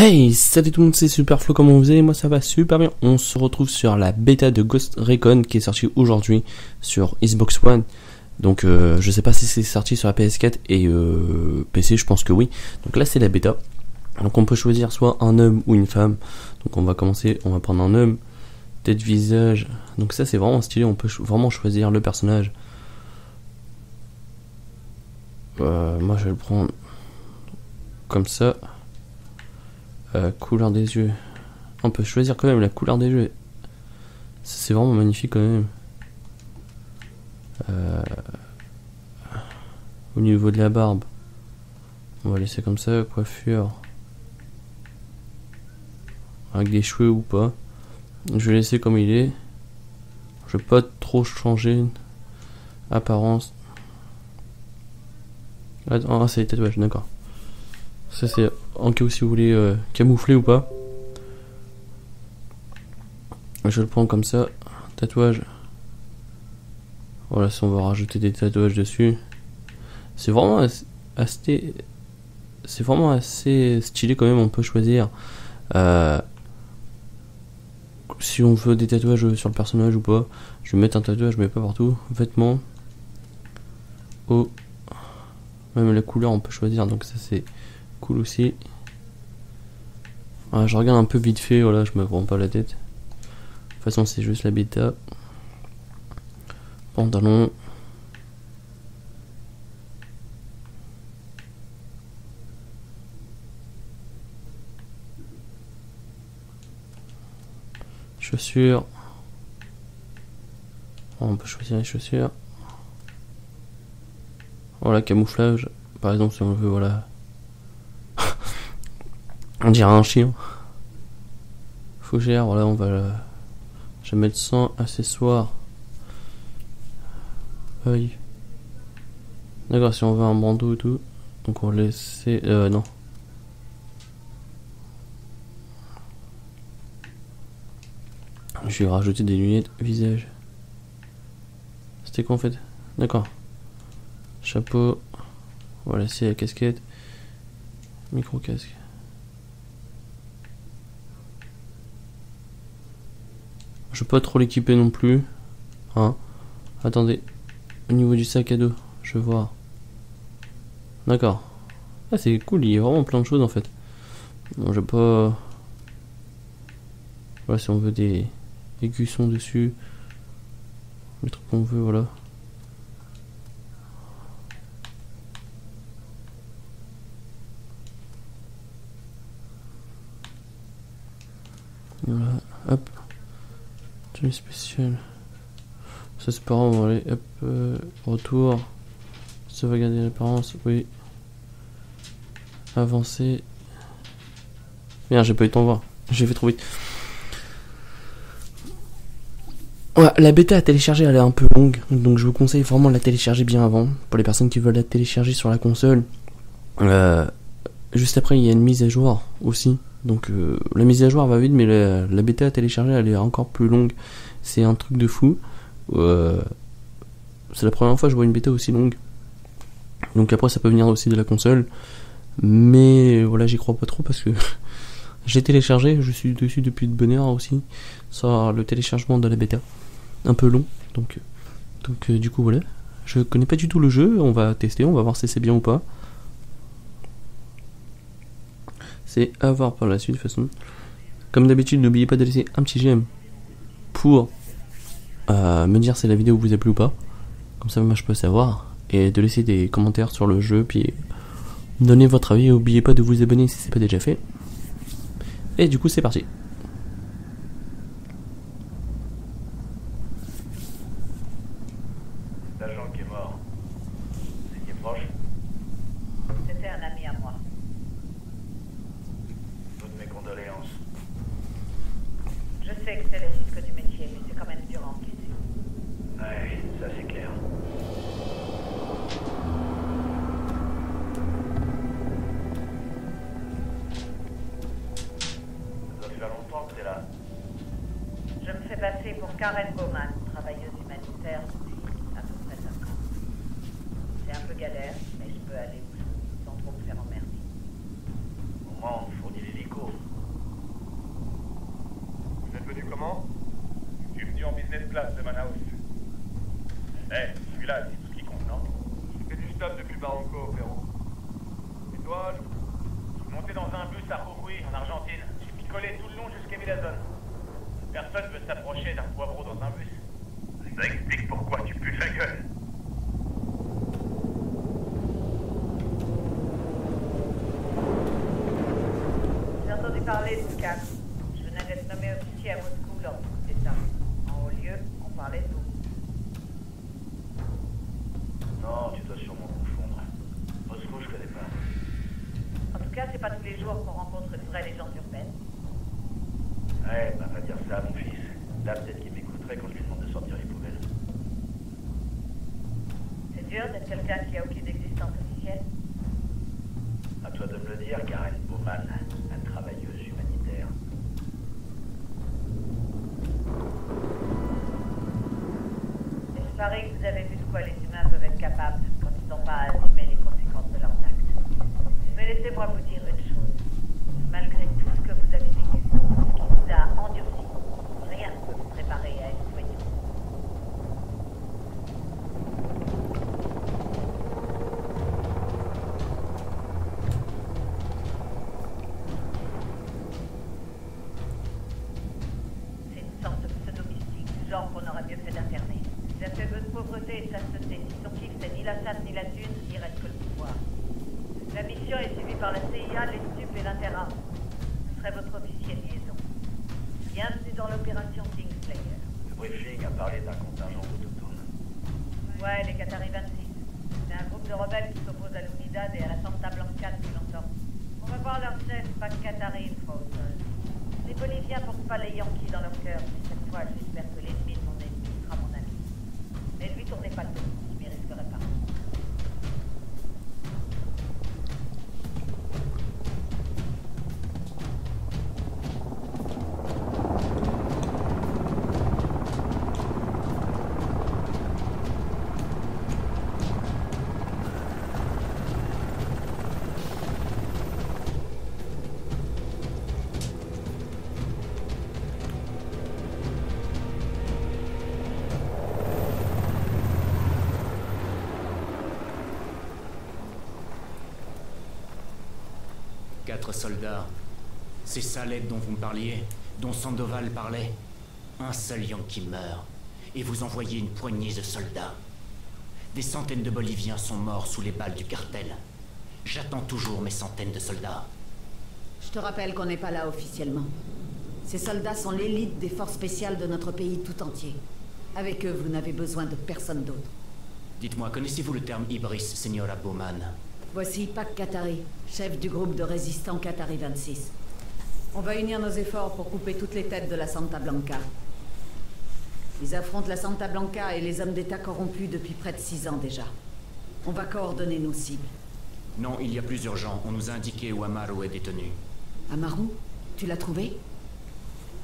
Hey, salut tout le monde, c'est Superflo, comment vous allez? Moi ça va super bien. On se retrouve sur la bêta de Ghost Recon qui est sortie aujourd'hui sur Xbox One. Donc je sais pas si c'est sorti sur la PS4 et PC, je pense que oui. Donc là c'est la bêta. Donc on peut choisir soit un homme ou une femme. Donc on va commencer, on va prendre un homme, tête, visage. Donc ça c'est vraiment stylé, on peut vraiment choisir le personnage. Moi je vais le prendre comme ça. Couleur des yeux, on peut choisir quand même la couleur des yeux, c'est vraiment magnifique quand même. Au niveau de la barbe, on va laisser comme ça. Coiffure avec des cheveux ou pas, je vais laisser comme il est, je vais pas trop changer. Apparence, attends, ah, c'est les tatouages, d'accord. Ça c'est en cas où si vous voulez camoufler ou pas. Je le prends comme ça. Tatouage. Voilà, si on va rajouter des tatouages dessus. C'est vraiment assez... c'est vraiment assez stylé quand même. On peut choisir si on veut des tatouages sur le personnage ou pas. Je vais mettre un tatouage mais pas partout. Vêtements. Oh. Même la couleur on peut choisir. Donc ça c'est... cool aussi. Ah, je regarde un peu vite fait, voilà, je me prends pas la tête. De toute façon, c'est juste la bêta. Pantalon. Chaussures. On peut choisir les chaussures. Voilà, camouflage. Par exemple, si on veut, voilà. On dirait un chien. Fougère, voilà, on va. Je vais mettre 100 accessoires. Oui. D'accord, si on veut un bandeau et tout. Donc on laisse. Non. Je vais rajouter des lunettes visage. C'était quoi en fait? D'accord. Chapeau. Voilà, c'est la casquette. Micro-casque. Je peux pas trop l'équiper non plus. Hein. Attendez. Au niveau du sac à dos, je vois. D'accord. Ah c'est cool, il y a vraiment plein de choses en fait. Bon, je vais pas. Voilà, si on veut des cuissons dessus. Le truc qu'on veut, voilà. Voilà, hop. Spécial, ça c'est pas grave, on va aller hop, retour, ça va garder l'apparence, oui, avancer, merde j'ai pas eu le temps de voir, j'ai fait trop vite. Ouais, la bêta à télécharger elle est un peu longue, donc je vous conseille vraiment de la télécharger bien avant, pour les personnes qui veulent la télécharger sur la console. Juste après il y a une mise à jour aussi. Donc la mise à jour va vite, mais la bêta à télécharger elle est encore plus longue. C'est un truc de fou. C'est la première fois que je vois une bêta aussi longue. Donc après ça peut venir aussi de la console. Mais voilà, j'y crois pas trop parce que j'ai téléchargé, je suis dessus depuis de bonne heure aussi. Sur le téléchargement de la bêta. Un peu long. Donc du coup voilà. Je connais pas du tout le jeu, on va tester, on va voir si c'est bien ou pas. C'est à voir par la suite de toute façon. Comme d'habitude, n'oubliez pas de laisser un petit j'aime pour me dire si la vidéo vous a plu ou pas. Comme ça, moi je peux savoir. Et de laisser des commentaires sur le jeu, puis donner votre avis. Et n'oubliez pas de vous abonner si c'est pas déjà fait. Et du coup, c'est parti. L'agent qui est mort, c'était proche. C'était un ami à moi. Toutes mes condoléances. Je sais que c'est le risque du métier, mais c'est quand même dur à encaisser. Ouais, ça c'est clair. Ça fait longtemps que t'es là. Je me fais passer pour Karen Bauman, travailleuse humanitaire depuis à peu près 5 ans. C'est un peu galère, mais je peux aller où je veux sans trop me faire emmerder. Au moins on me fournit l'hélico. comment? Tu es venu en business class de Manaus. Eh, hey, celui-là, c'est tout ce qui compte, non? J'ai fait du stop depuis Barranco, Perron. Et toi, je suis monté dans un bus à Jujuy, en Argentine. J'ai picolé tout le long jusqu'à Villazone. Personne veut s'approcher d'un poivreau dans un bus. Ça explique pourquoi tu pues la gueule. J'ai entendu parler du CAC. Je venais d'être nommé officier à Moscou lors de cet état. En haut lieu, on parlait tout. Non, tu dois sûrement confondre. Moscou, je connais pas. En tout cas, c'est pas tous les jours qu'on rencontre une vraie légende urbaine. Ouais, bah va dire ça à mon fils. Là, peut-être qu'il m'écouterait quand je lui demande de sortir les poubelles. C'est dur d'être quelqu'un qui a aucune existence officielle. À toi de me le dire, Karen Bauman, la travailleuse humanitaire. Et je parie que vous avez vu de quoi les humains peuvent être capables quand ils n'ont pas à assumer les conséquences de leurs actes. Mais laissez-moi vous dire une chose. Malgré tout ce que vous avez vécu, à endurci. Rien ne peut vous préparer à El Sueño. C'est une sorte de pseudo-mystique, du genre qu'on aurait mieux fait d'interner. Il a fait vœu de pauvreté et de chasteté. Son kiff, c'est ni la chasse ni la thune, il reste que le pouvoir. La mission est suivie par la CIA, les stupes et l'Interra. Ce serait votre officier de liaison. Bienvenue dans l'opération Kingslayer. Le briefing a parlé d'un contingent autochtone. Ouais, les Katari 26. C'est un groupe de rebelles qui s'opposent à l'Unidad et à la Santa Blanca depuis longtemps. On va voir leur chef, Pac Katari, une fois. Les Boliviens portent pas les Yankees dans leur cœur, mais cette fois, j'espère que l'ennemi de mon ennemi sera mon ami. Mais lui, tournez pas le dos, je m'y risquerai pas. Soldats. Ces salettes dont vous me parliez, dont Sandoval parlait. Un seul Yankee meurt, et vous envoyez une poignée de soldats. Des centaines de Boliviens sont morts sous les balles du cartel. J'attends toujours mes centaines de soldats. Je te rappelle qu'on n'est pas là officiellement. Ces soldats sont l'élite des forces spéciales de notre pays tout entier. Avec eux, vous n'avez besoin de personne d'autre. Dites-moi, connaissez-vous le terme Ibris, Señora Bauman ? Voici Pac Katari, chef du groupe de résistants Katari 26. On va unir nos efforts pour couper toutes les têtes de la Santa Blanca. Ils affrontent la Santa Blanca et les hommes d'État corrompus depuis près de 6 ans déjà. On va coordonner nos cibles. Non, il y a plus urgent. On nous a indiqué où Amaru est détenu. Amaru? Tu l'as trouvé?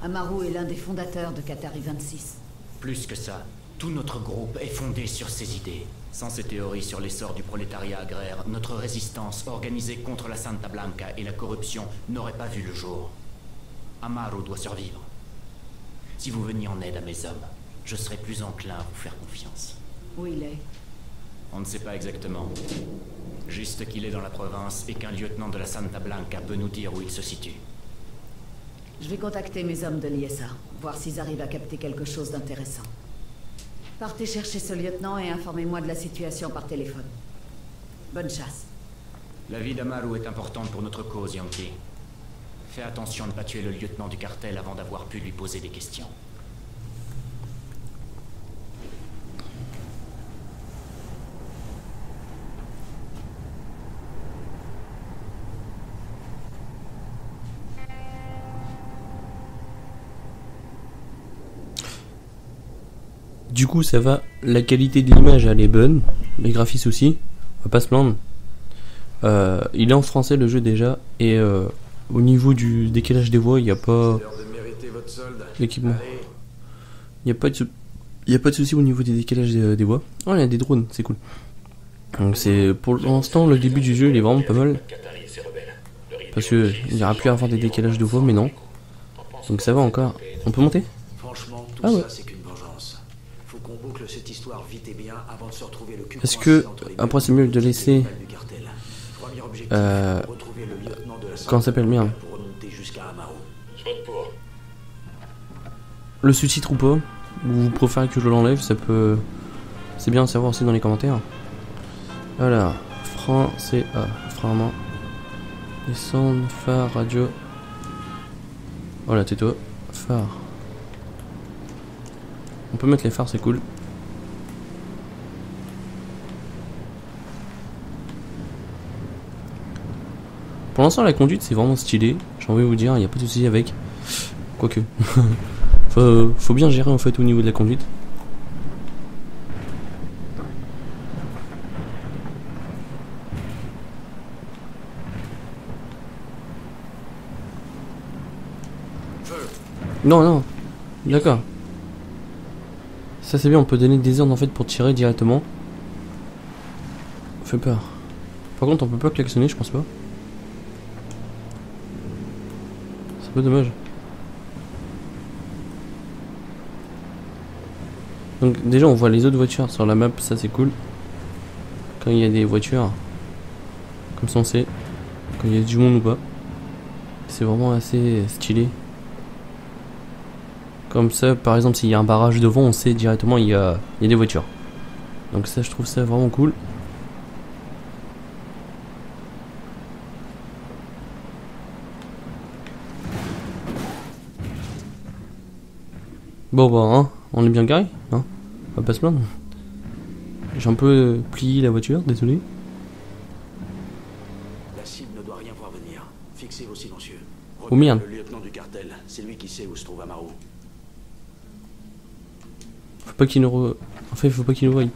Amaru est l'un des fondateurs de Katari 26. Plus que ça. Tout notre groupe est fondé sur ces idées. Sans ces théories sur l'essor du prolétariat agraire, notre résistance organisée contre la Santa Blanca et la corruption n'aurait pas vu le jour. Amaru doit survivre. Si vous veniez en aide à mes hommes, je serais plus enclin à vous faire confiance. Où il est? On ne sait pas exactement. Juste qu'il est dans la province et qu'un lieutenant de la Santa Blanca peut nous dire où il se situe. Je vais contacter mes hommes de l'ISA, voir s'ils arrivent à capter quelque chose d'intéressant. Partez chercher ce lieutenant et informez-moi de la situation par téléphone. Bonne chasse. La vie d'Amaru est importante pour notre cause, Yankee. Fais attention à ne pas tuer le lieutenant du cartel avant d'avoir pu lui poser des questions. Du coup ça va, la qualité de l'image elle est bonne, les graphismes aussi, on va pas se plaindre. Il est en français le jeu déjà, et au niveau du décalage des voix, il n'y a pas l'équipement. Il n'y a pas de souci au niveau des décalages des voix. Oh, il y a des drones, c'est cool. Donc c'est pour l'instant le début du jeu, il est vraiment pas mal. Parce qu'il n'y aura plus à avoir des décalages de voix, mais non. Donc ça va encore, on peut monter. Franchement, tout ça, c'est qu'une vengeance. Faut qu'on boucle cette histoire vite et bien avant de se retrouver le cul. Est-ce que après c'est mieux de laisser retrouver le lieutenant de la Santa Blanca, s'appelle bien pour remonter jusqu'à Amaru. Je vote pour. Le sous-titre ou pas, vous préférez que je l'enlève, ça peut. C'est bien à savoir aussi dans les commentaires. Voilà, français, vraiment. Descendre, phare, radio. Voilà, tais-toi. Phare. On peut mettre les phares, c'est cool. Pour l'instant, la conduite, c'est vraiment stylé. J'ai envie de vous dire, il n'y a pas de souci avec. Quoique. Faut bien gérer en fait au niveau de la conduite. Non, non, d'accord. Ça c'est bien, on peut donner des ordres en fait pour tirer directement. Fait peur. Par contre, on peut pas klaxonner, je pense pas. C'est un peu dommage. Donc, déjà, on voit les autres voitures sur la map, ça c'est cool. Quand il y a des voitures, comme ça on sait, quand il y a du monde ou pas. C'est vraiment assez stylé. Comme ça, par exemple, s'il y a un barrage devant, on sait directement il y a des voitures. Donc ça, je trouve ça vraiment cool. Bon, bah, hein, on est bien garé, hein. On va pas se plaindre. J'ai un peu plié la voiture, désolé. La cible ne doit rien voir venir. Fixez vos silencieux. Oh merde. Le lieutenant du cartel, c'est lui qui sait où se trouve Amaru. Faut pas qu'il nous re... En fait, faut pas qu'il nous voie.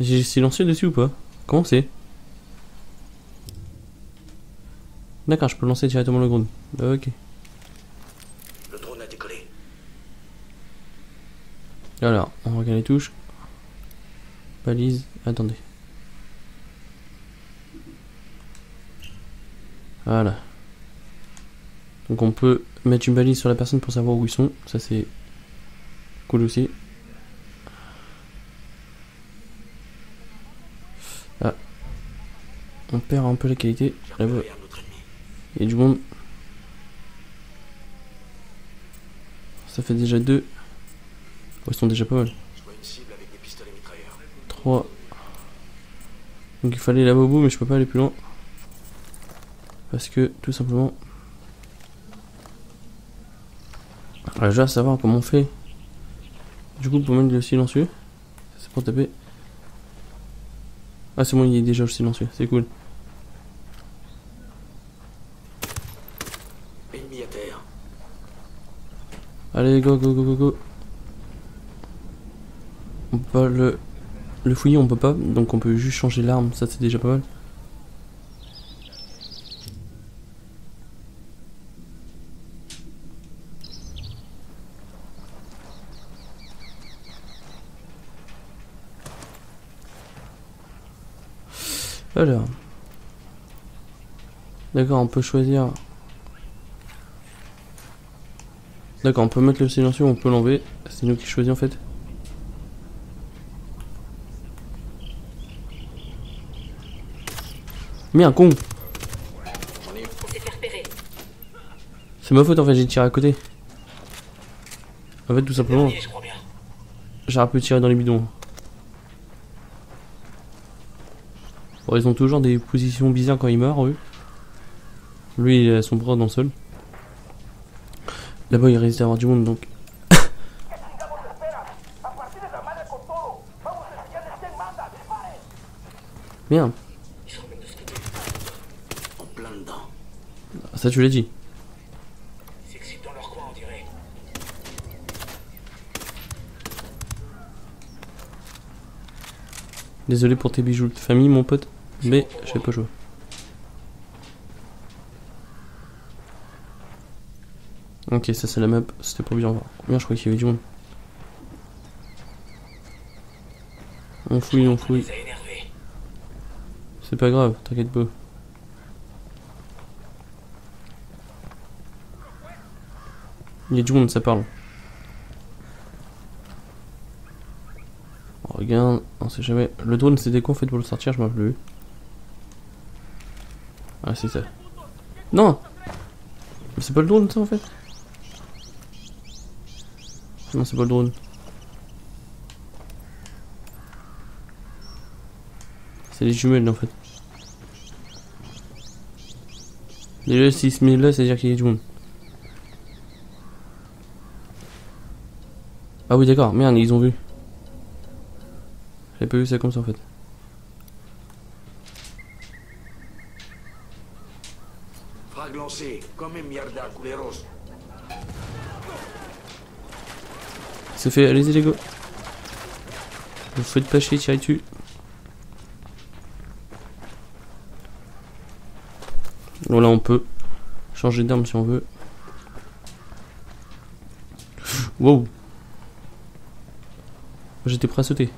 J'ai silencieux dessus ou pas? Comment c'est? D'accord, je peux lancer directement le drone. Ok. Le drone a décollé. Alors, on regarde les touches. Balise, attendez. Voilà. Donc on peut mettre une balise sur la personne pour savoir où ils sont, ça c'est cool aussi. Ah. On perd un peu la qualité. Là-bas, il y a du monde. Ça fait déjà 2. Oh, ils sont déjà pas mal. 3. Donc il fallait là-bas au bout, mais je peux pas aller plus loin. Parce que tout simplement. Alors, je dois savoir comment on fait. Du coup, pour mettre le silencieux, c'est pour taper. Ah, c'est bon, il est déjà le silencieux, c'est cool. Ennemi à terre. Allez, go, go, go, go, go. On peut pas le fouiller, on peut pas, donc on peut juste changer l'arme, ça c'est déjà pas mal. Alors, d'accord, on peut choisir. D'accord, on peut mettre le silencieux, on peut l'enlever. C'est nous qui choisissons en fait. Mais un con. C'est ma faute en fait, j'ai tiré à côté. En fait, tout simplement, j'aurais pu tirer dans les bidons. Bon, ils ont toujours des positions bizarres quand ils meurent, eux. Lui, il a son bras dans le sol. Là-bas, il risque d'avoir du monde, donc. Merde. Ça, tu l'as dit. Désolé pour tes bijoux de famille, mon pote, mais je sais pas jouer. Ok, ça c'est la map, c'était pour bien voir. Bien, je crois qu'il y avait du monde. On fouille, on fouille. C'est pas grave, t'inquiète pas. Il y a du monde, ça parle. On regarde, on sait jamais. Le drone, c'était quoi en fait pour le sortir? Je m'en rappelle plus. Ah, c'est ça. Non! C'est pas le drone ça en fait? Non, c'est pas le drone. C'est les jumelles en fait. Déjà, s'ils se mettent là, c'est-à-dire qu'il y a du monde. Ah oui, d'accord, merde, ils ont vu. J'avais pas vu ça comme ça en fait. Frag lancé, comme une merde à couleros. C'est fait, allez-y les gars. Vous faites pas chier, tirez dessus. Voilà, on peut changer d'arme si on veut. Wow. J'étais prêt à sauter.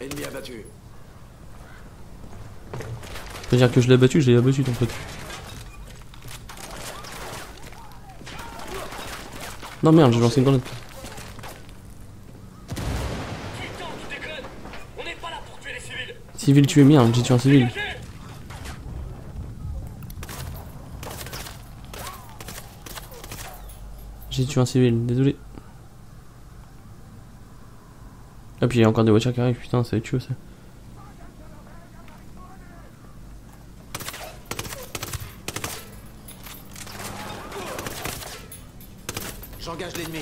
Ennemi abattu. C'est-à-dire que je l'ai abattu ton truc. Non merde, j'ai lancé une grenade. Civil tué, merde, j'ai tué un civil. J'ai tué un civil, désolé. Ah puis il y a encore des voitures qui arrivent, putain ça va être chaud ça. J'engage l'ennemi.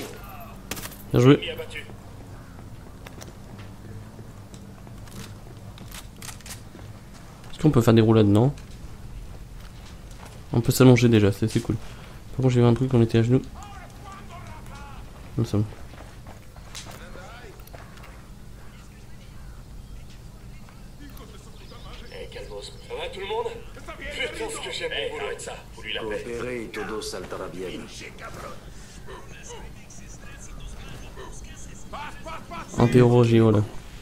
Bien joué. On peut faire des roulades, non? On peut s'allonger déjà, c'est cool. Par contre, j'ai vu un truc, on était à genoux. Nous sommes. Hey, calmos. Ça va tout le monde? Putain, ce que j'aime, hey, arrête ça. Vous lui la paix. Interrogé, voilà.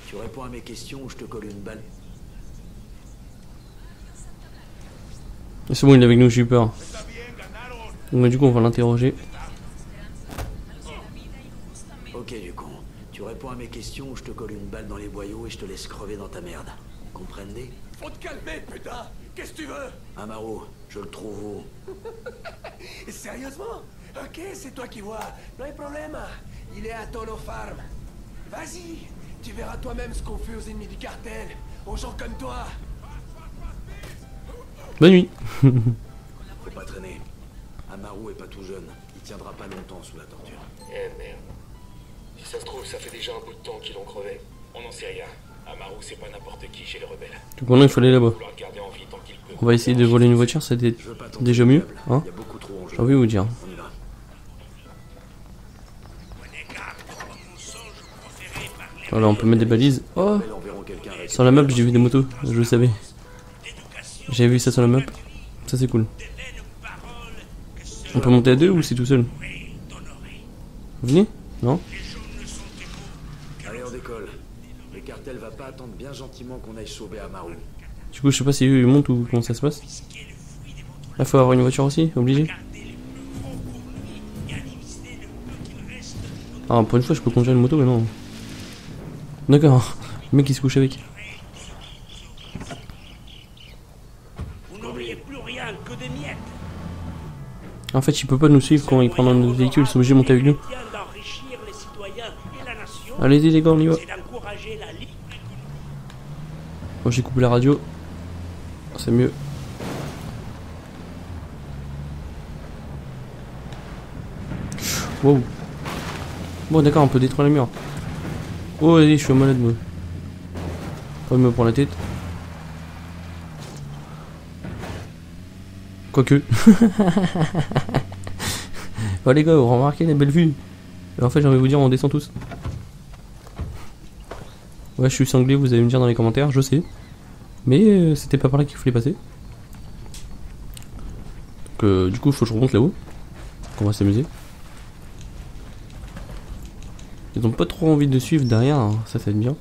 Tu réponds à mes questions ou je te colle une balle? C'est bon, il est avec nous, j'ai eu peur. Donc, du coup, on va l'interroger. Ok, du con. Tu réponds à mes questions ou je te colle une balle dans les boyaux et je te laisse crever dans ta merde. Comprenez? Faut te calmer, putain! Qu'est-ce que tu veux? Amaru, je le trouve où? Sérieusement? Ok, c'est toi qui vois. Pas de problème. Il est à Tolo Farm. Vas-y, tu verras toi-même ce qu'on fait aux ennemis du cartel, aux gens comme toi. Bonne nuit. Faut pas traîner. Amaru est pas tout jeune. Il tiendra pas longtemps sous la torture. Eh merde. Si ça se trouve, ça fait déjà un bout de temps qu'ils l'ont crevé. On n'en sait rien. Amaru, c'est pas n'importe qui chez les rebelles. Du coup, il faut aller là-bas. On va essayer de voler une voiture, c'est déjà mieux, hein? J'ai envie de vous dire. Voilà, on peut mettre des balises. Oh! Sur la map, j'ai vu des motos. Je le savais. J'avais vu ça sur la map, ça c'est cool. On peut monter à deux ou c'est tout seul? Vous venez? Non? Allez, on décolle. Le cartel va pas attendre bien gentiment qu'on aille sauver Amaru. Du coup, je sais pas si eux ils montent ou comment ça se passe. Là, faut avoir une voiture aussi, obligé. Ah, pour une fois, je peux conduire une moto, mais non. D'accord, le mec il se couche avec. En fait, il peut pas nous suivre quand il prend dans nos véhicules, ils sont obligés de monter avec nous. Allez-y les gars, on y va. Moi j'ai coupé la radio. C'est mieux. Wow. Bon d'accord, on peut détruire les murs. Oh allez, je suis malade moi. Pas me prendre la tête. Quoique. Oh les gars, vous remarquez la belle vue. En fait, j'ai envie de vous dire, on descend tous. Ouais, je suis cinglé, vous allez me dire dans les commentaires, je sais. Mais c'était pas par là qu'il fallait passer. Donc, du coup, faut que je remonte là-haut. On va s'amuser. Ils ont pas trop envie de suivre derrière, hein. Ça, ça va être bien.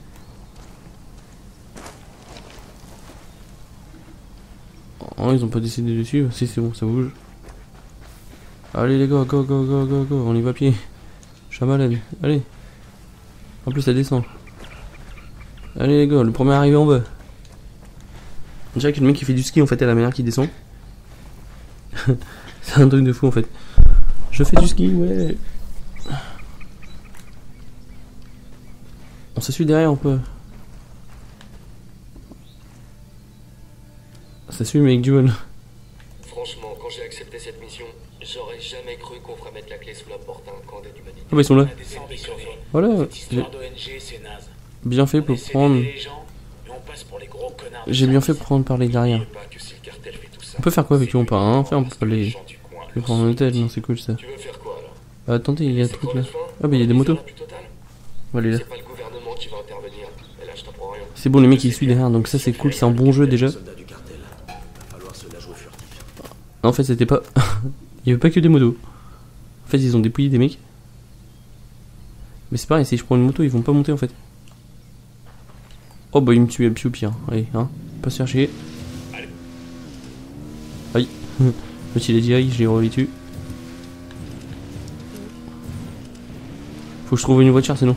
Ils ont pas décidé de suivre, si c'est bon ça bouge. Allez les gars, go, go, go, go, go, on y va à pied. Chamalène, allez. En plus, elle descend. Allez les gars, le premier arrivé en bas. On dirait que le mec qui fait du ski, en fait, à la manière qui descend. C'est un truc de fou, en fait. Je fais du ski, ouais. On se suit derrière, on peut. Ça suit, mais avec du vol. Franchement, quand j'ai accepté cette mission, j'aurais jamais cru qu'on ferait mettre la clé sous la porte à un camp d'aide humanitaire. Ah bah ils sont là. Voilà. Bien fait pour prendre. J'ai bien fait prendre par les derrière. On peut faire quoi avec eux, on peut rien faire, on peut les prendre en hôtel, non c'est cool ça. Attendez, il y a un truc là. Ah bah il y a des motos. On va aller là. C'est bon, les mecs ils suivent derrière, donc ça c'est cool, c'est un bon jeu déjà. En fait, c'était pas. Il y avait pas que des motos. En fait, ils ont dépouillé des mecs. Mais c'est pareil, si je prends une moto, ils vont pas monter en fait. Oh bah, ils me tuaient au pire. Allez, hein. Pas se faire chier. Aïe. Petit lady aïe, je les relis dessus. Faut que je trouve une voiture sinon.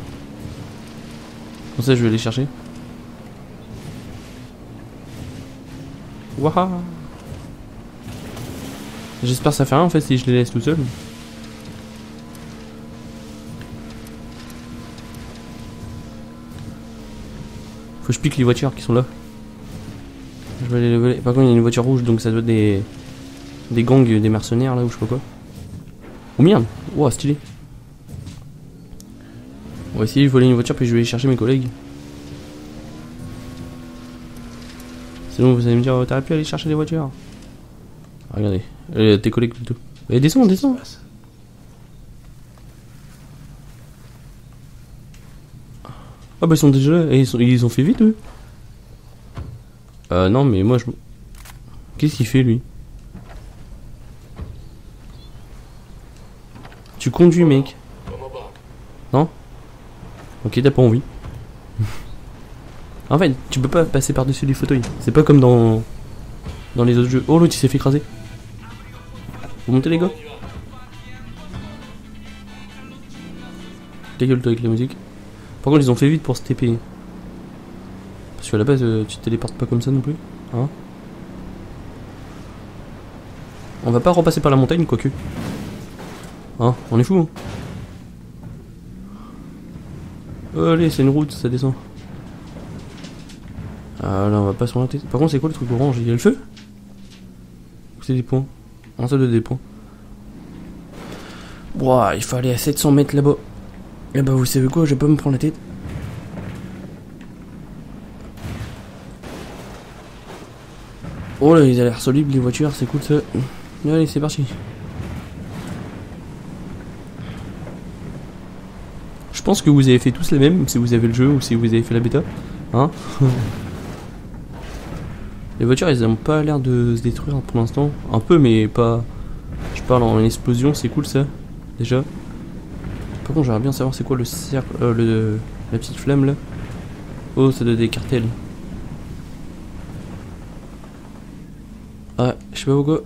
Comme ça, je vais aller chercher. Waouh. J'espère que ça fait rien en fait si je les laisse tout seul. Faut que je pique les voitures qui sont là. Je vais aller les voler. Par contre il y a une voiture rouge donc ça doit être des gangs, des mercenaires là ou je sais pas quoi. Oh merde, wow stylé. On va essayer de voler une voiture puis je vais aller chercher mes collègues. Sinon vous allez me dire oh, t'aurais pu aller chercher des voitures. Regardez, tes collègues plutôt. Allez, descends, descends. Ah bah ils sont déjà là, et ils ont fait vite eux. Non mais moi je... Qu'est-ce qu'il fait lui? Tu conduis mec. Non? Ok, t'as pas envie. En fait, tu peux pas passer par-dessus les fauteuils. C'est pas comme dans les autres jeux. Oh l'autre il s'est fait écraser. Vous montez les gars. Dégueule-toi avec la musique. Par contre ils ont fait vite pour se TP. Parce qu'à la base tu te téléportes pas comme ça non plus. Hein. On va pas repasser par la montagne quoique. Hein, on est fou hein. Allez c'est une route, ça descend. Ah là on va pas s'orienter. Par contre c'est quoi le truc orange? Il y a le feu? Ou c'est des points? Un seul de des points. Ouah, il fallait à 700 mètres là-bas. Et bah vous savez quoi, je vais pas me prendre la tête. Oh là, ils ont l'air solides les voitures, c'est cool ça. Allez, c'est parti. Je pense que vous avez fait tous les mêmes, si vous avez le jeu ou si vous avez fait la bêta. Hein. Les voitures, elles n'ont pas l'air de se détruire pour l'instant. Un peu, mais pas... Je parle en explosion, c'est cool ça. Déjà. Par contre, j'aimerais bien savoir c'est quoi le cercle... la petite flamme là. Oh, ça doit être des cartels. Ah, je sais pas pourquoi.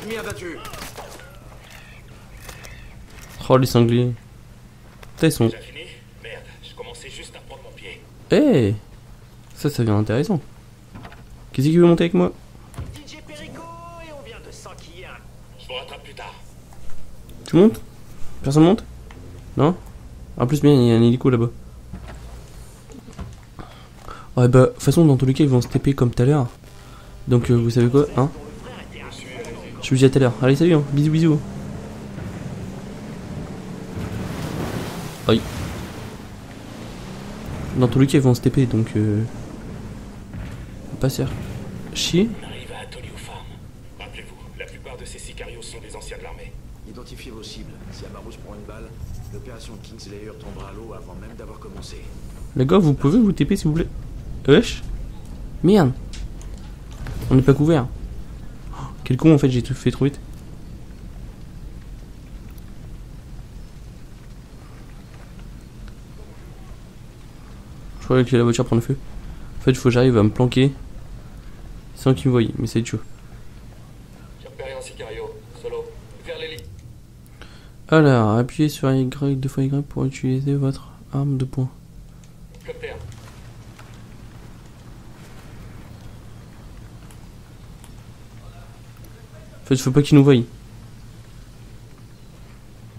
Ennemi abattu. Oh, les cinglés. Sont... Eh hey ça devient intéressant. Qu'est-ce qui veut monter avec moi? Tu montes? Personne monte? Non? En plus bien il y a un hélico là-bas. Ouais bah de toute façon dans tous les cas ils vont se taper comme tout à l'heure. Donc vous savez quoi hein? Je vous dis à tout à l'heure. Allez salut hein. Bisous bisous. Aïe. Dans tous les cas ils vont se TP donc pas se faire chier. On arrive à Tolo Farm. Rappelez-vous, la plupart de ces sicarios sont des anciens de l'armée. Identifiez vos cibles. Si Amaru se prend une balle, l'opération Kingslayer tombera à l'eau avant même d'avoir commencé. Les gars, vous pouvez vous TP s'il vous plaît. Wesh. Merde. On n'est pas couvert. Oh, quel con en fait, j'ai tout fait trop vite. Je croyais que la voiture prend le feu. En fait, il faut que j'arrive à me planquer sans qu'il me voie, mais c'est chaud. Alors, appuyez sur Y, 2 fois Y pour utiliser votre arme de poing. En fait, il faut pas qu'il nous voie.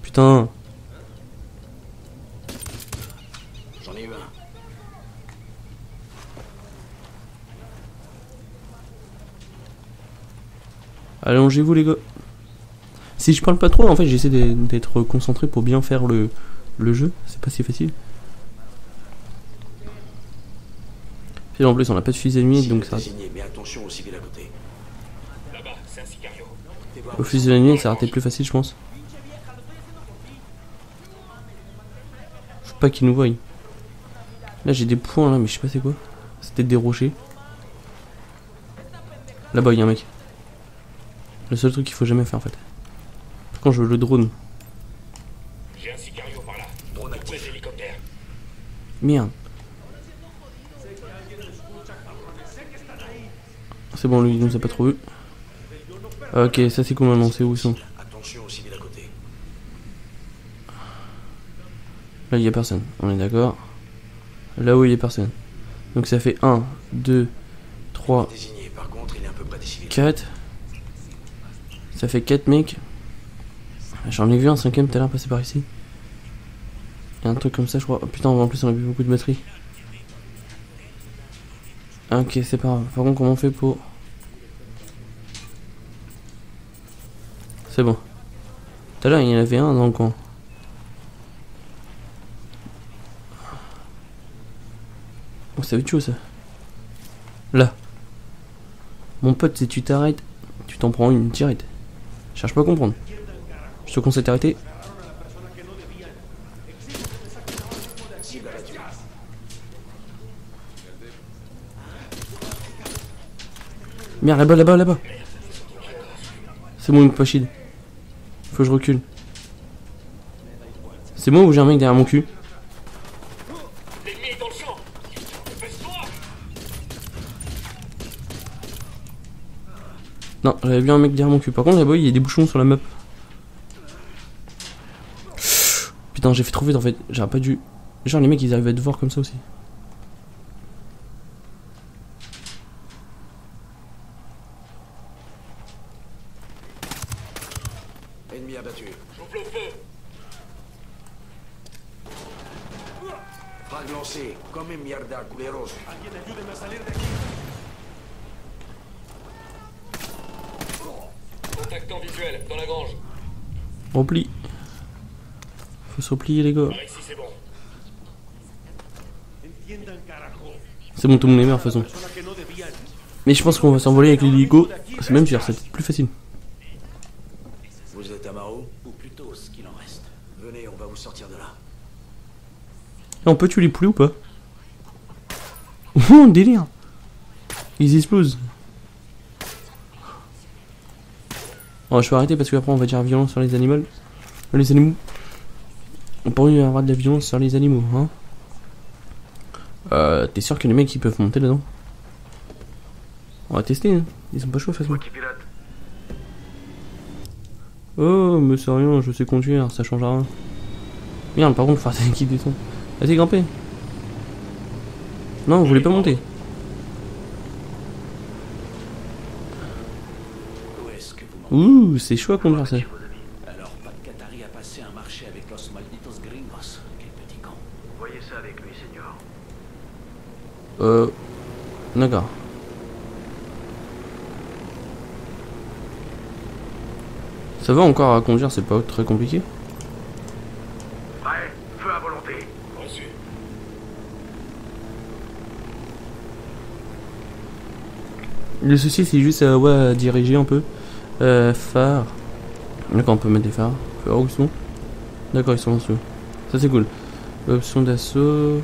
Putain. J'en ai eu un. Allongez-vous, les gars. Si je parle pas trop, en fait, j'essaie d'être concentré pour bien faire le jeu. C'est pas si facile. Puis en plus, on n'a pas de fusil ennemi, donc ça. Au fusil ennemi, ça a été plus facile, je pense. Je veux pas qu'ils nous voient. Là, j'ai des points là, mais je sais pas c'est quoi. C'était des rochers. Là-bas, il y a un mec. Le seul truc qu'il faut jamais faire, en fait. Quand je veux le drone. J'ai un sicario par là. Drone actif. Merde. C'est bon, lui, il nous a pas trop vu. Ok, ça c'est cool maintenant, c'est où ils sont. Là, il n'y a personne, on est d'accord. Là où il n'y a personne. Donc ça fait 1, 2, 3, 4. Ça fait 4 mecs. J'en ai vu un cinquième tout à l'heure passer par ici. Il y a un truc comme ça, je crois. Oh, putain, en plus, on a plus beaucoup de batterie. Ok, c'est pas grave. Par contre, comment on fait pour... C'est bon. Tout à l'heure, il y en avait un dans le coin. Bon, ça va être chaud, ça. Là. Mon pote, si tu t'arrêtes, tu t'en prends une directe. Je cherche pas à comprendre. Je te conseille d'arrêter. Merde, là-bas, là-bas, là-bas. C'est bon, il me pas shield. Faut que je recule. C'est moi ou j'ai un mec derrière mon cul? Non, j'avais bien un mec derrière mon cul. Par contre, là-bas, il y a des bouchons sur la map. Putain, j'ai fait trop vite en fait, j'aurais pas dû... Genre les mecs ils arrivent à te voir comme ça aussi. Ennemi abattu. J'ouvre le feu. Frag lancé, comme une mierda, culeros. Contactant visuel, dans la grange. Rempli. Faut se replier les gars. C'est bon, tout le monde est mort de toute façon. Mais je pense qu'on va s'envoler avec l'hélico. C'est même sûr, c'est plus facile. Vous êtes Amaru, ou plutôt ce qu'il en reste. Venez, on va vous sortir de là. Et on peut tuer les poulets ou pas? Oh, délire. Ils explosent. Bon, je vais arrêter parce qu'après on va dire violent sur les animaux. Les animaux. On pourrait y avoir de la violence sur les animaux, hein. T'es sûr que les mecs ils peuvent monter là-dedans? On va tester, hein. Ils sont pas chauds face à moi. Oh, mais c'est rien, je sais conduire, ça changera rien. Merde, par contre, faut faire qui descend. Vas-y, grimpez. Non, vous voulez pas monter. Ouh, c'est chaud à conduire ça. D'accord. Ça va encore à conduire, c'est pas très compliqué. Prêt, feu à volonté. Reçu. Le souci c'est juste à ouais, diriger un peu. Phare. D'accord, on peut mettre des phares. Phares où ils sont? D'accord, ils sont en dessous. Ça c'est cool. Option d'assaut.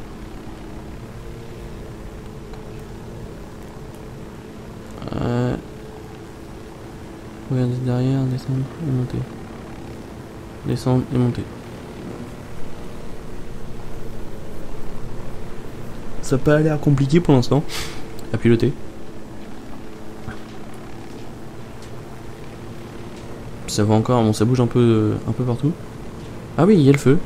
Regardez derrière, descendre et monter. Descendre et monter. Ça n'a pas l'air compliqué pour l'instant à piloter. Ça va encore, bon ça bouge un peu partout. Ah oui, il y a le feu.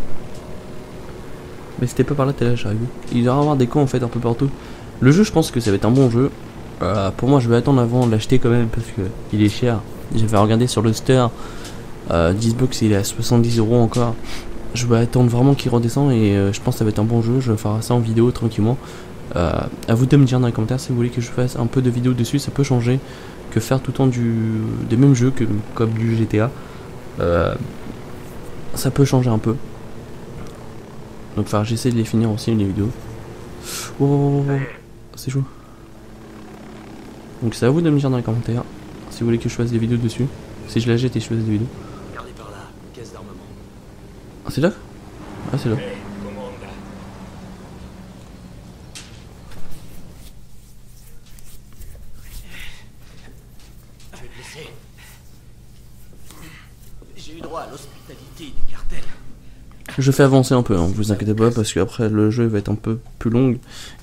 Mais c'était pas par là, t'es là, j'arrive. Il doit y avoir des camps en fait un peu partout. Le jeu, je pense que ça va être un bon jeu. Pour moi, je vais attendre avant de l'acheter quand même parce que il est cher. J'avais regardé sur le store. Xbox il est à 70 € encore. Je vais attendre vraiment qu'il redescende et je pense que ça va être un bon jeu. Je vais faire ça en vidéo tranquillement. À vous de me dire dans les commentaires si vous voulez que je fasse un peu de vidéo dessus. Ça peut changer que faire tout le temps des mêmes jeux que, comme du GTA. Ça peut changer un peu. Donc enfin, j'essaie de les finir aussi les vidéos. Oh, c'est chaud. Donc c'est à vous de me dire dans les commentaires si vous voulez que je fasse des vidéos dessus. Si je la jette et je faisais des vidéos. Ah c'est là? Ah c'est là. J'ai eu droit à l'hospitalité du cartel. Je fais avancer un peu, hein, vous inquiétez pas parce que après le jeu va être un peu plus long.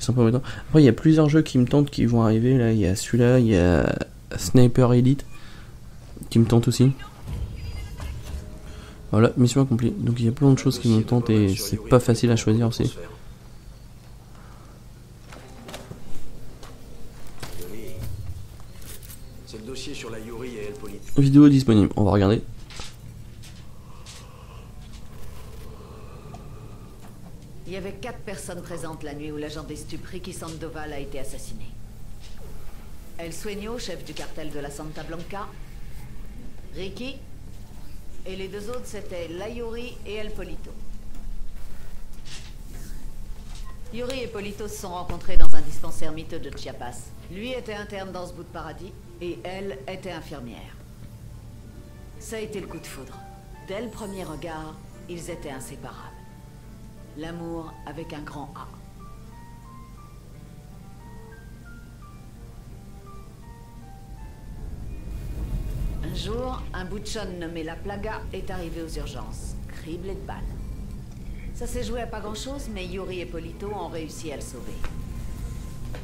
Après il y a plusieurs jeux qui me tentent qui vont arriver là. Il y a celui-là, il y a Sniper Elite qui me tente aussi. Voilà, mission accomplie. Donc il y a plein de choses qui me tentent et c'est pas facile à choisir aussi. C'est le dossier sur la Yuri et El Polito. Vidéo disponible, on va regarder. Il y avait 4 personnes présentes la nuit où l'agent des stupes Ricky Sandoval a été assassiné. El Sueño, chef du cartel de la Santa Blanca. Ricky, et les deux autres c'était la Yuri et El Polito. Yuri et Polito se sont rencontrés dans un dispensaire miteux de Chiapas. Lui était interne dans ce bout de paradis et elle était infirmière. Ça a été le coup de foudre. Dès le premier regard, ils étaient inséparables. L'amour avec un grand A. Un jour, un bouchon nommé La Plaga est arrivé aux urgences, criblé de balles. Ça s'est joué à pas grand-chose, mais Yuri et Polito ont réussi à le sauver.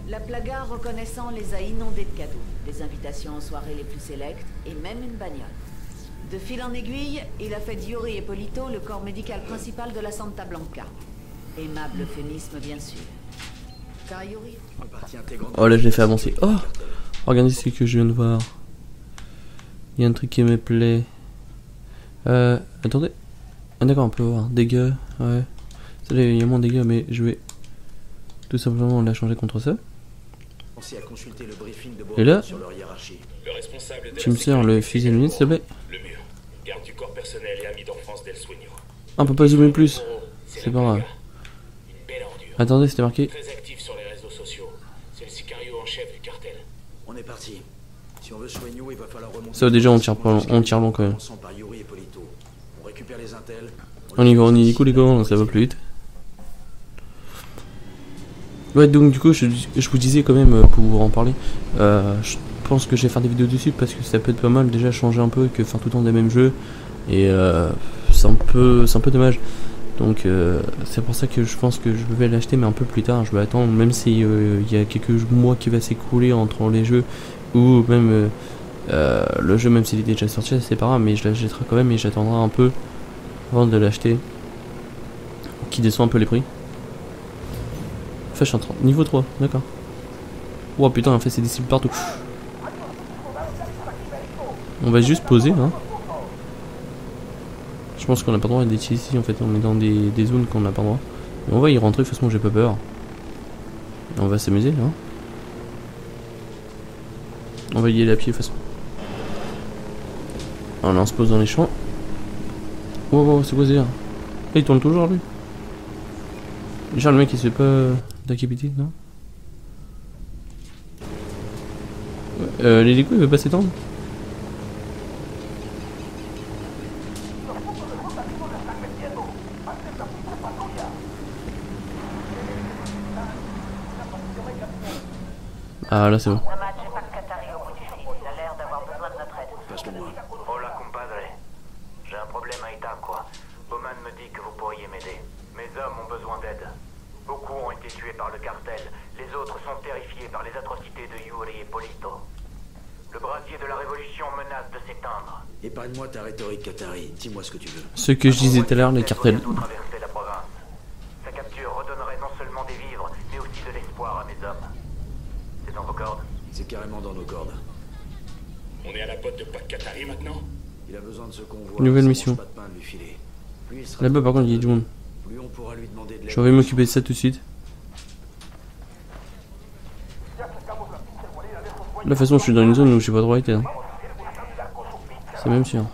La Plaga, reconnaissant, les a inondés de cadeaux, des invitations aux soirées les plus sélectes et même une bagnole. De fil en aiguille, il a fait de Yuri et Polito le corps médical principal de la Santa Blanca. Aimable euphémisme, bien sûr. Car Yuri... Oh là, je l'ai fait avancer. Oh, regardez ce que je viens de voir. Il y a un truc qui me plaît. Attendez. Ah, d'accord, on peut voir. Dégâts. Ouais. Il y a moins de dégâts, mais je vais tout simplement la changer contre ça. Et là, tu me sers le fusil de s'il te plaît. Ah, on peut pas zoomer plus. C'est pas grave. Attendez, c'était marqué. On est parti. Si on veut soigner, il va falloir remonter. Ça déjà on tire long quand même. On y va, on y coupe les commandes, ça va plus vite. Ouais, donc du coup je vous disais quand même pour en parler, je pense que je vais faire des vidéos dessus parce que ça peut être pas mal déjà changer un peu que faire tout le temps des mêmes jeux et c'est un peu dommage. Donc c'est pour ça que je pense que je vais l'acheter mais un peu plus tard, je vais attendre même si il y a quelques mois qui va s'écouler entre les jeux ou même le jeu même s'il est déjà sorti c'est pas grave mais je l'achèterai quand même et j'attendrai un peu avant de l'acheter qui descend un peu les prix. Enfin je suis en train... niveau 3, d'accord. Oh putain en fait c'est des cibles partout. On va juste poser hein. Je pense qu'on n'a pas le droit d'être ici en fait, on est dans des zones qu'on n'a pas le droit. Mais on va y rentrer, de toute façon j'ai pas peur. Et on va s'amuser là. On va y aller à pied de toute façon. Alors là on se pose dans les champs. Wow, wow c'est quoi ce délire? Il tourne toujours lui. Genre le mec il se fait pas d'activité, non ouais, l'hélico il veut pas s'étendre. Ah là c'est bon. Bauman me dit que vous pourriez m'aider. Mes hommes ont besoin d'aide. Beaucoup ont été tués par le cartel. Les autres sont terrifiés par les atrocités de Yuri et Polito. Le brasier de la révolution menace de s'éteindre. Épargne-moi ta rhétorique, Katari. Dis-moi ce que tu veux. Ce que je disais tout à l'heure, le cartel. Sa capture redonnerait non seulement des vivres, mais aussi de l'espoir à mes hommes. C'est dans vos cordes? C'est carrément dans nos cordes. On est à la botte de Pac Katari maintenant? Il a besoin de ce convoi. Nouvelle mission. Là-bas, par contre, il y a du monde. Je vais m'occuper de ça tout de suite. De toute façon, je suis dans une zone où j'ai pas le droit d'être là. C'est même sûr.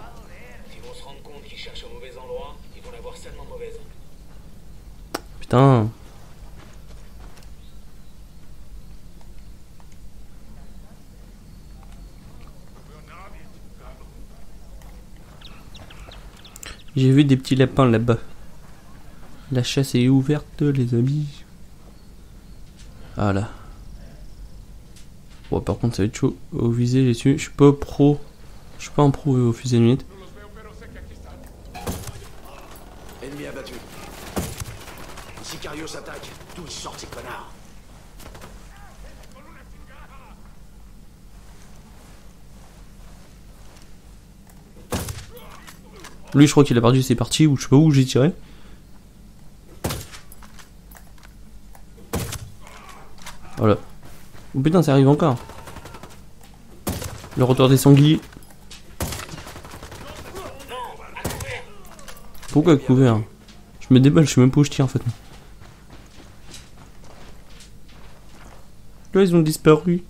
Putain. J'ai vu des petits lapins là-bas. La chasse est ouverte, les amis. Ah là. Bon, par contre, ça va être chaud au visé, les dessus. Je suis pas pro. Je suis pas un pro au fusil à lunette. Ennemi abattu. Les sicarios s'attaquent. D'où ils sortent, ces connards? Lui, je crois qu'il a perdu ses parties, ou je sais pas où j'ai tiré. Voilà. Oh putain, ça arrive encore. Le retour des sangliers. Pourquoi couvert? Je me déballe, je sais même pas où je tire en fait. Là, ils ont disparu.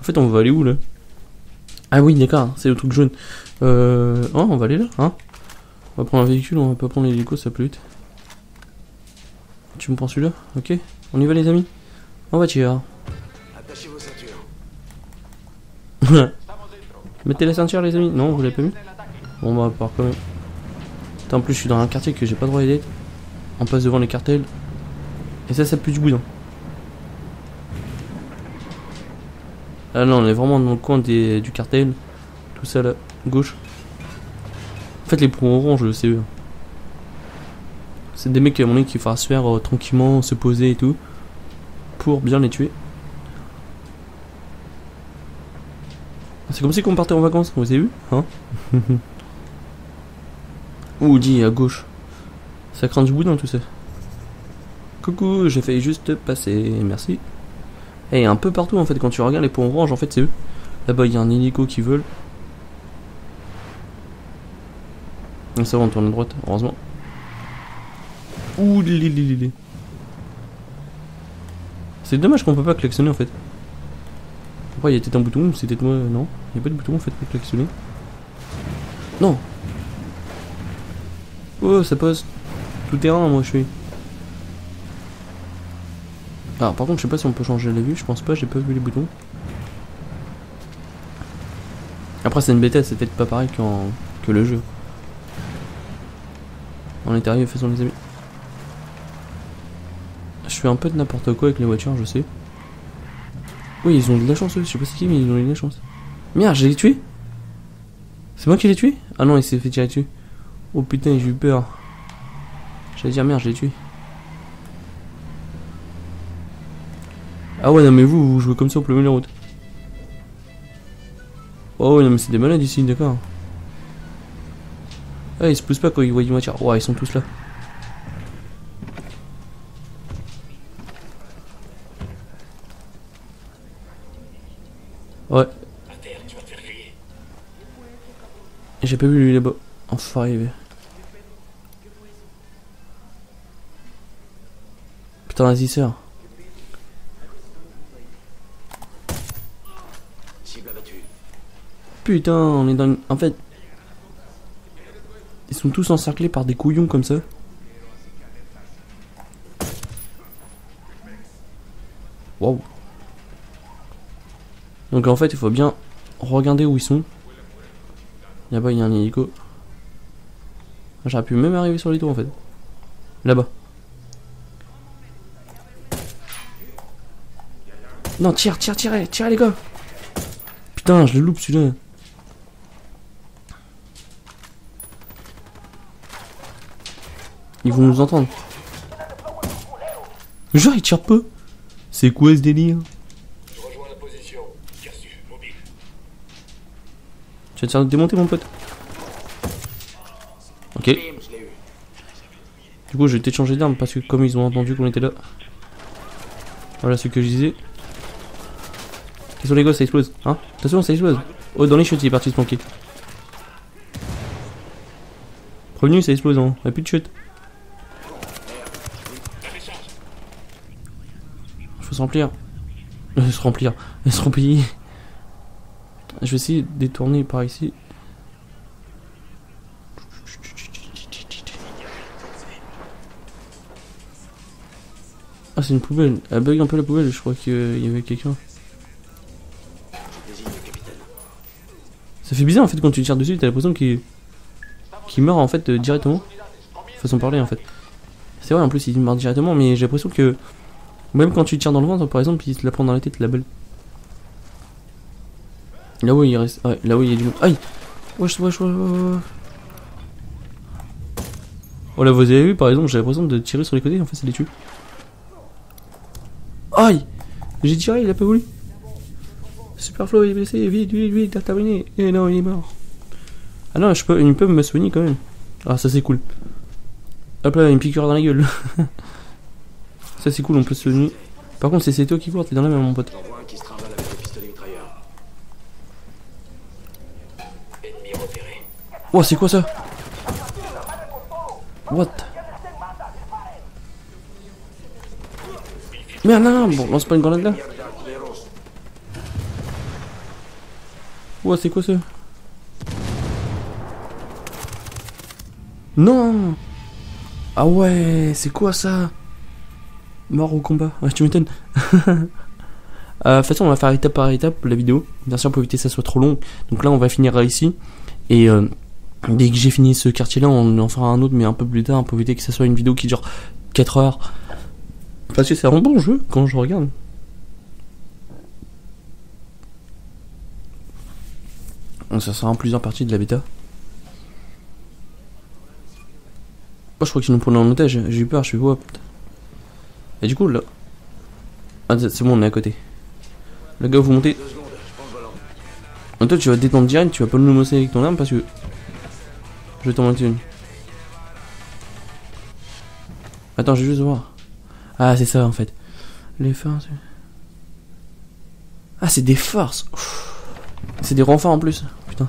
En fait, on va aller où là? Ah oui, d'accord, c'est le truc jaune. Oh, on va aller là, hein. On va prendre un véhicule, on va pas prendre l'hélico, ça plus vite. Tu me prends celui-là? Ok. On y va, les amis. On va tirer. Attachez vos ceintures. Mettez la ceinture, les amis. Non, vous l'avez pas mis? Bon, bah, par quand même. Putain, en plus, je suis dans un quartier que j'ai pas le droit d'être. On passe devant les cartels. Et ça, ça pue du boudin. Ah non, on est vraiment dans le coin du cartel. Tout ça là, gauche. En fait, les points orange, c'est eux. C'est des mecs à mon avis qu'il faudra se faire tranquillement, se poser et tout. Pour bien les tuer. C'est comme si on partait en vacances, vous avez vu, hein? Ouh, dit à gauche. Ça craint du boudin tout ça. Coucou, j'ai failli juste passer, merci. Et un peu partout en fait, quand tu regardes les ponts orange, en fait c'est eux. Là-bas il y a un hélico qui vole. Donc ça va, on tourne à droite, heureusement. Ouh, lili. C'est dommage qu'on peut pas klaxonner en fait. Pourquoi il y a peut-être un bouton? C'est peut-être moi, non? Il n'y a pas de bouton en fait pour klaxonner. Non. Oh, ça pose. Tout terrain, moi je suis. Alors par contre je sais pas si on peut changer la vue, je pense pas, j'ai pas vu les boutons. Après c'est une bêta, c'est peut-être pas pareil que le jeu. On est arrivé, faisons les amis. Je fais un peu de n'importe quoi avec les voitures, je sais. Oui, ils ont de la chance, je sais pas c'est qui, mais ils ont de la chance. Merde, j'ai les tué? C'est moi qui l'ai tué? Ah non, il s'est fait tirer dessus. Oh putain, j'ai eu peur. J'allais dire merde, j'ai les tué. Ah ouais, non mais vous jouez comme ça au plein milieu de la route. Oh ouais, non mais c'est des malades ici, d'accord. Ah, ils se poussent pas quand ils voient une voiture. Ouais, ils sont tous là. Ouais. J'ai pas vu lui là-bas. Enfin arrivé. Putain, vas-y, sœur. Putain, on est dans une... En fait... Ils sont tous encerclés par des couillons comme ça. Waouh. Donc en fait, il faut bien regarder où ils sont. Là-bas, il y a un hélico. J'aurais pu même arriver sur les tours en fait. Là-bas. Non, tirez les gars. Putain, je le loupe celui-là. Ils vont nous entendre. Genre, ils tirent peu. C'est quoi ce délire? Tu vas te faire démonter, mon pote. Ok. Du coup, je vais peut-être changer d'arme parce que, comme ils ont entendu qu'on était là. Voilà ce que je disais. Quels sont les gosses, ça explose. Hein? Attention, ça explose. Oh, dans les chutes, il est parti se planquer. Revenu, ça explose, hein. Il n'y a plus de chute. Il faut se remplir. Se remplir. Se remplir. Je vais essayer de détourner par ici. Ah, c'est une poubelle. Elle bug un peu la poubelle, je crois qu'il y avait quelqu'un. Ça fait bizarre en fait quand tu tires dessus, t'as l'impression qu'il meurt en fait directement. Façon de parler en fait. C'est vrai, en plus il meurt directement, mais j'ai l'impression que même quand tu tires dans le ventre par exemple, il te la prend dans la tête la balle. Là où il reste. Ouais, là où il y a du monde. Aïe! Wesh, wesh, wesh, wesh. Oh là, vous avez vu par exemple, j'ai l'impression de tirer sur les côtés, en fait ça les tue. Aïe! J'ai tiré, il a pas voulu. Superflo, il est blessé, vite, t'as terminé. Et non, il est mort. Ah non, ils peuvent me soigner quand même. Ah, ça c'est cool. Hop là, une piqûre dans la gueule. Ça c'est cool, on peut se soigner. Par contre, c'est toi qui cours, t'es dans la même, mon pote. Oh, c'est quoi ça? What? Merde, non, bon, lance pas une grenade là. Ouah, c'est quoi ça? Non! Ah ouais, c'est quoi ça? Mort au combat. Ouais, tu m'étonnes. De toute façon, on va faire étape par étape la vidéo. Bien sûr, pour éviter que ça soit trop long. Donc là, on va finir ici. Et dès que j'ai fini ce quartier-là, on en fera un autre, mais un peu plus tard. Pour éviter que ça soit une vidéo qui dure 4 heures. Parce que c'est un bon jeu quand je regarde. Ça sera en plusieurs parties de la bêta. Moi, je crois qu'ils nous prenaient en otage. J'ai eu peur, je suis hop. Et du coup, là. Ah, c'est bon, on est à côté. Le gars, vous montez. Et toi, tu vas te détendre direct, tu vas pas nous mosser avec ton arme parce que. Je vais t'en mettre une. Attends, je vais juste voir. Ah, c'est ça en fait. Les forces. Ah, c'est des forces. C'est des renforts en plus. Putain.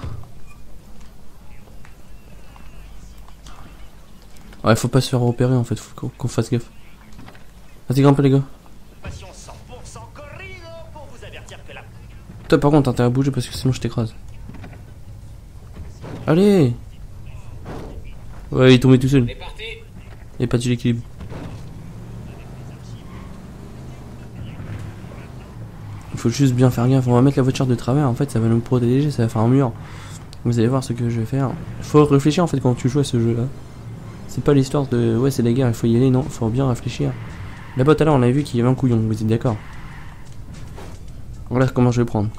Ouais, faut pas se faire repérer en fait, faut qu'on fasse gaffe. Vas-y, grimpe les gars. Toi par contre, t'as intérêt à bouger parce que sinon je t'écrase. Allez. Ouais, il est tombé tout seul. Il est parti l'équilibre. Faut juste bien faire gaffe, on va mettre la voiture de travers en fait, ça va nous protéger, ça va faire un mur. Vous allez voir ce que je vais faire. Faut réfléchir en fait quand tu joues à ce jeu là. C'est pas l'histoire de ouais, c'est la guerre, il faut y aller, non, faut bien réfléchir. Là-bas tout à l'heure on avait vu qu'il y avait un couillon, vous êtes d'accord? Voilà comment je vais prendre.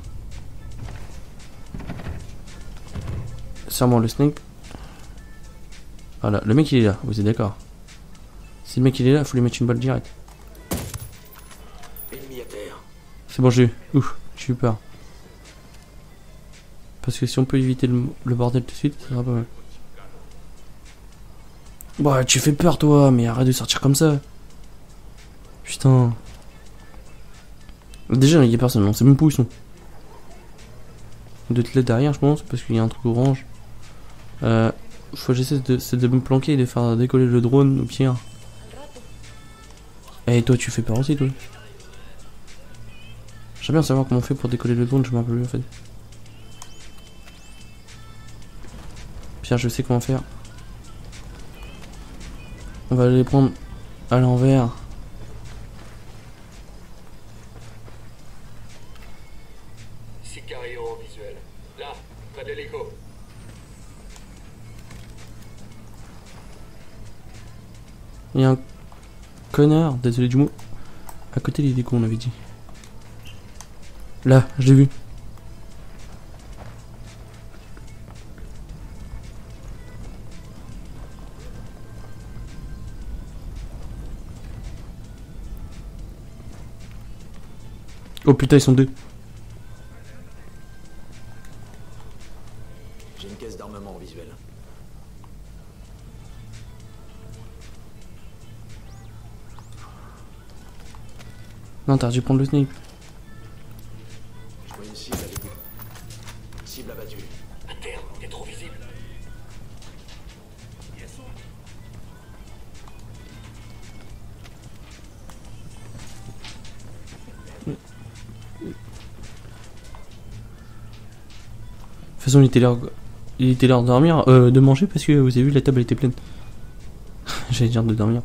Sûrement le snake. Voilà, le mec il est là, vous êtes d'accord? Si le mec il est là, faut lui mettre une balle directe. C'est bon, j'ai eu. Ouf, j'ai eu peur. Parce que si on peut éviter le bordel tout de suite, ça sera pas mal. Bah, tu fais peur, toi, mais arrête de sortir comme ça. Putain. Déjà, il y a personne, on sait même pas où ils sont. De te l'être derrière, je pense, parce qu'il y a un truc orange. Faut que j'essaie de me planquer et de faire décoller le drone au pire. Eh, toi, tu fais peur aussi, toi. J'aimerais bien savoir comment on fait pour décoller le drone, je m'en rappelle plus en fait. Pierre, je sais comment faire. On va les prendre à l'envers. Sicario en visuel. Là, près de l'hélico. Il y a un connard, désolé du mot, à côté de l'hélico, on avait dit. Là, je l'ai vu. Oh putain, ils sont deux. J'ai une caisse d'armement en visuel. Non, t'as dû prendre le snipe. Je vois une cible avec vous. Cible abattue. À terre, t'es trop visible. De toute façon, il était l'heure de dormir, de manger, parce que vous avez vu, la table était pleine. J'allais dire de dormir,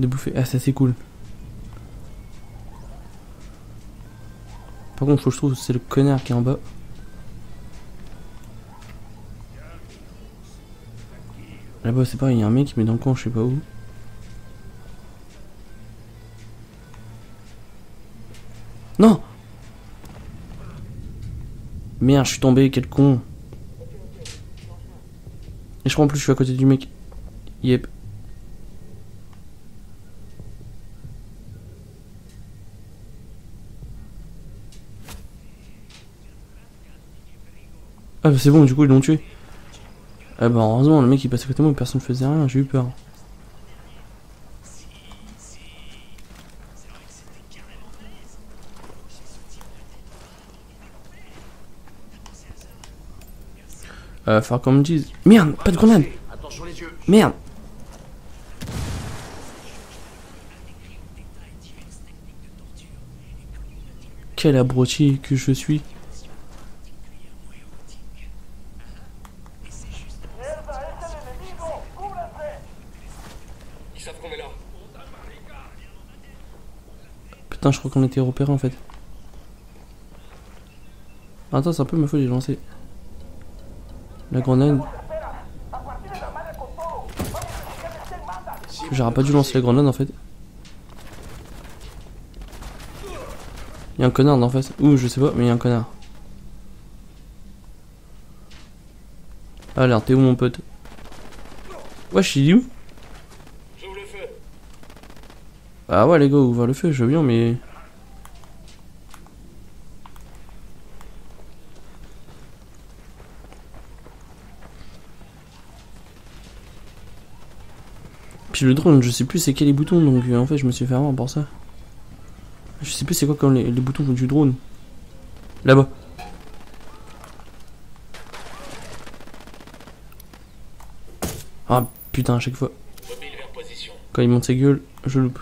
de bouffer. Ah, ça c'est cool. Par contre, faut que je trouve que c'est le connard qui est en bas. Là-bas, c'est pareil, il y a un mec qui met dans le coin, je sais pas où. Non! Merde, je suis tombé, quel con. Et je crois en plus je suis à côté du mec. Yep. Ah bah c'est bon, du coup ils l'ont tué. Ah bah heureusement, le mec il passe à côté de moi et personne ne faisait rien, j'ai eu peur. Faut qu'on me dise. Merde, pas de grenade. Merde. Quel abruti que je suis. Putain, je crois qu'on était repérés en fait. Attends, c'est un peu ma faute, j'ai lancé. La grenade. J'aurais pas dû lancer la grenade en fait. Il y a un connard d'en face. Ouh, je sais pas, mais il y a un connard. Alors, t'es où mon pote? Wesh, il est où? J'ouvre le feu. Ah ouais les gars, ouvre le feu, je veux bien mais... Puis le drone, je sais plus c'est quel les boutons, donc en fait je me suis fait avoir pour ça. Je sais plus c'est quoi quand les boutons du drone. Là-bas. Ah putain, à chaque fois. Quand il monte sa gueule, je loupe.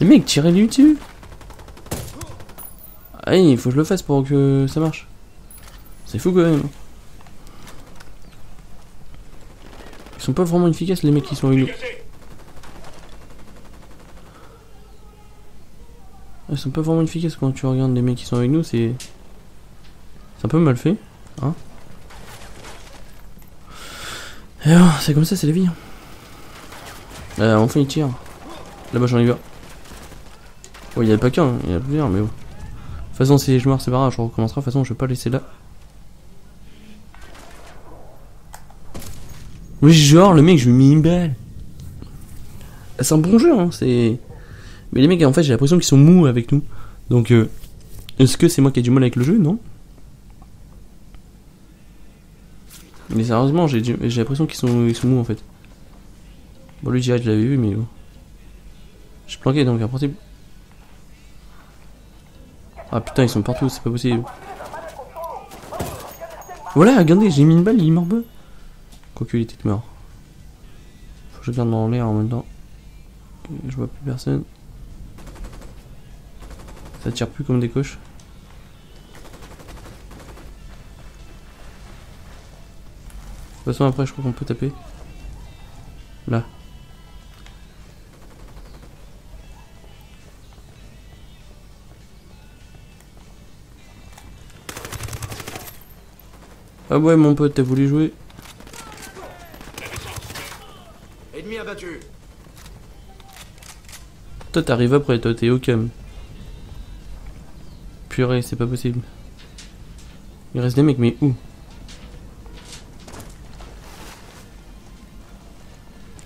Les mecs, tirez-lui dessus. Ah il faut que je le fasse pour que ça marche. C'est fou quand même. Ils sont pas vraiment efficaces les mecs qui sont avec nous. Ils sont pas vraiment efficaces quand tu regardes les mecs qui sont avec nous, c'est... C'est un peu mal fait, hein. Et alors, c'est comme ça, c'est la vie. Enfin ils tirent. Là-bas j'en ai vu. Oh, il y a pas qu'un, il y a plusieurs, mais bon. De toute façon, si je meurs, c'est pas grave, je recommencerai, de toute façon, je vais pas laisser là. Oui, genre, le mec, je lui mets une balle. C'est un bon jeu, hein, c'est... Mais les mecs, en fait, j'ai l'impression qu'ils sont mous avec nous. Donc, est-ce que c'est moi qui ai du mal avec le jeu? Non. Mais sérieusement, j'ai l'impression qu'ils sont mous, en fait. Bon, lui, déjà, je l'avais vu, mais... Je suis planqué, donc, impossible. Ah, putain, ils sont partout, c'est pas possible. Voilà, regardez, j'ai mis une balle, il meurt pas. Quoique il était mort. Faut que je garde dans l'air en même temps. Je vois plus personne. Ça tire plus comme des coches. De toute façon après je crois qu'on peut taper. Là. Ah ouais mon pote, t'as voulu jouer? Abattu. Toi t'arrives après, toi t'es au calme. Purée, c'est pas possible. Il reste des mecs, mais où?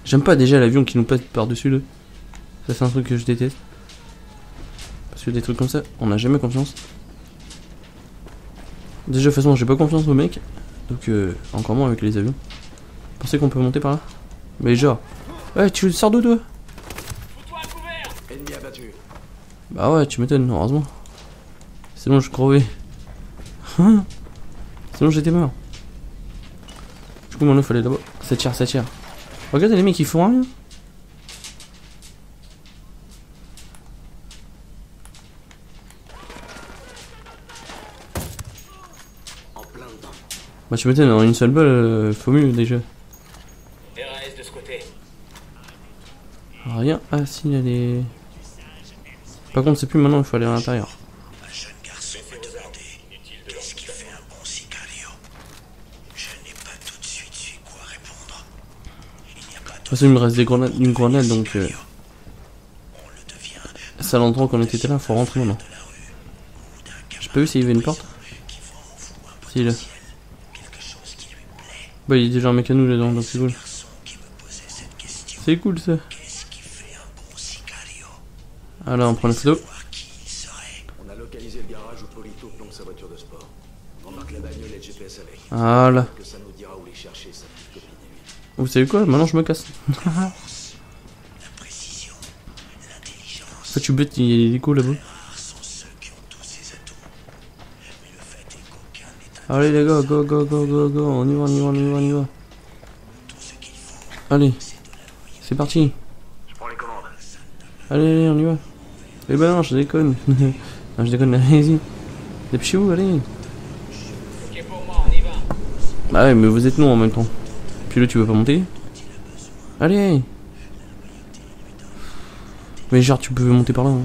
J'aime pas déjà l'avion qui nous passe par-dessus le. Ça c'est un truc que je déteste. Parce que des trucs comme ça, on n'a jamais confiance. Déjà de toute façon j'ai pas confiance au mec. Donc encore moins avec les avions. Vous pensez qu'on peut monter par là? Mais genre... Ouais tu le sors d'où toi? Bah ouais tu m'étonnes, heureusement. Sinon je crevais. Sinon j'étais mort. Du coup mon oeuf allait là-bas. Ça tire, ça tire. Regardez les mecs ils font rien. Bah tu m'étonnes, une seule balle, faut mieux déjà. De ce côté. Rien à signaler. Par contre, c'est plus maintenant, il faut aller à l'intérieur. De toute façon, il me reste des grenades, une grenade, donc... C'est à l'endroit qu'on était là, faut rentrer maintenant. J'ai pas vu s'il y avait une porte. Si, là. Bah, il y a déjà un mec à nous là-dedans, donc c'est cool. C'est cool, ça. Alors on prend le photo. On a localisé le garage où Polito plombe sa voiture de sport. On marque la bagnole et le GPS avec. Ah là. Que ça nous dira où les chercher, sa petite copine et lui. Vous savez quoi? Maintenant je me casse. La précision, l'intelligence. Ça tu bêtes, il y a des coups là-bas. Allez les gars, go go go go go, on y va, on y va, on y va, on y va. Allez, c'est parti. Je prends les commandes. Allez, allez, on y va. Eh ben non, je déconne. Non, je déconne, allez-y. Dépêchez-vous, allez. Ok pour moi, on y va. Bah ouais, mais vous êtes non en même temps. Puis là, tu veux pas monter? Allez. Mais genre, tu pouvais monter par là. Hein.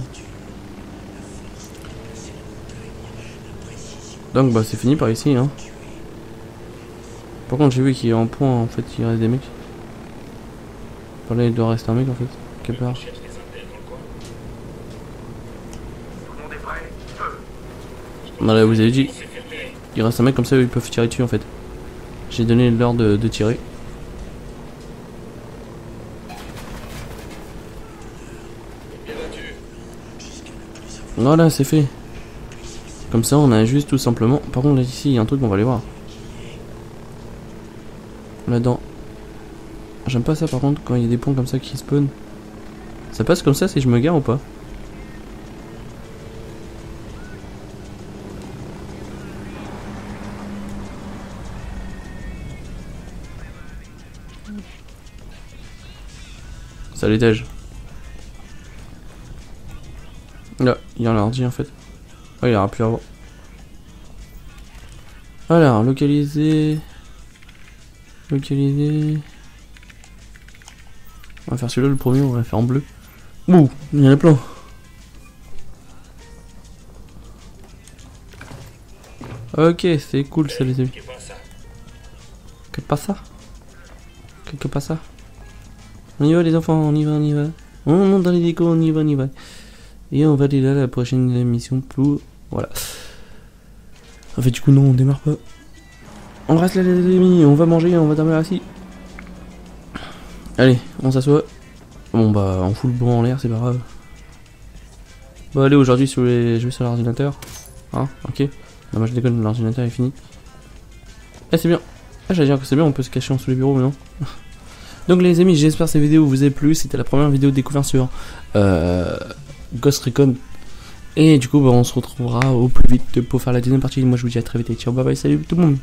Donc bah c'est fini par ici. Hein. Par contre, j'ai vu qu'il y a un point, en fait, il reste des mecs. Par là, il doit rester un mec, en fait, quelque part. Non, là, vous avez dit, il reste un mec comme ça, ils peuvent tirer dessus en fait. J'ai donné l'ordre de tirer. Voilà, c'est fait. Comme ça, on a juste tout simplement. Par contre, là, ici, il y a un truc, on va aller voir. Là-dedans. J'aime pas ça par contre, quand il y a des ponts comme ça qui spawnent. Ça passe comme ça si je me gare ou pas? C'est à l'étage. Là, il y a un ordi en fait. Oh, il aura pu avoir. Alors, localiser. Localiser. On va faire celui-là, le premier, on va le faire en bleu. Ouh, il y en a plein. Ok, c'est cool ça, les amis. Que pas ça? Que pas ça? On y va les enfants, on y va, on y va. On monte dans les décos, on y va, on y va. Et on va aller là la prochaine mission pour... Voilà. En fait du coup non, on démarre pas. On reste là les amis, on va manger, on va dormir assis. Allez, on s'assoit. Bon bah on fout le banc en l'air, c'est pas grave. Bah allez, aujourd'hui sur les... je vais sur l'ordinateur. Hein, ok. Non bah je déconne, l'ordinateur est fini. Ah c'est bien. Ah j'allais dire que c'est bien, on peut se cacher en sous les bureaux mais non. Donc les amis, j'espère que cette vidéo vous a plu, c'était la première vidéo découverte sur Ghost Recon. Et du coup, bah, on se retrouvera au plus vite pour faire la deuxième partie. Moi je vous dis à très vite et ciao, bye bye, salut tout le monde.